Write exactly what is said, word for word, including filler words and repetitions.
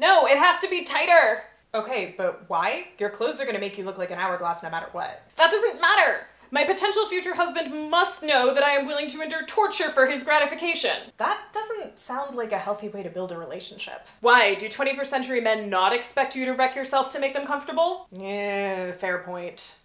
No, it has to be tighter. Okay, but why? Your clothes are gonna make you look like an hourglass no matter what. That doesn't matter. My potential future husband must know that I am willing to endure torture for his gratification. That doesn't sound like a healthy way to build a relationship. Why? Do twenty-first century men not expect you to wreck yourself to make them comfortable? Yeah, fair point.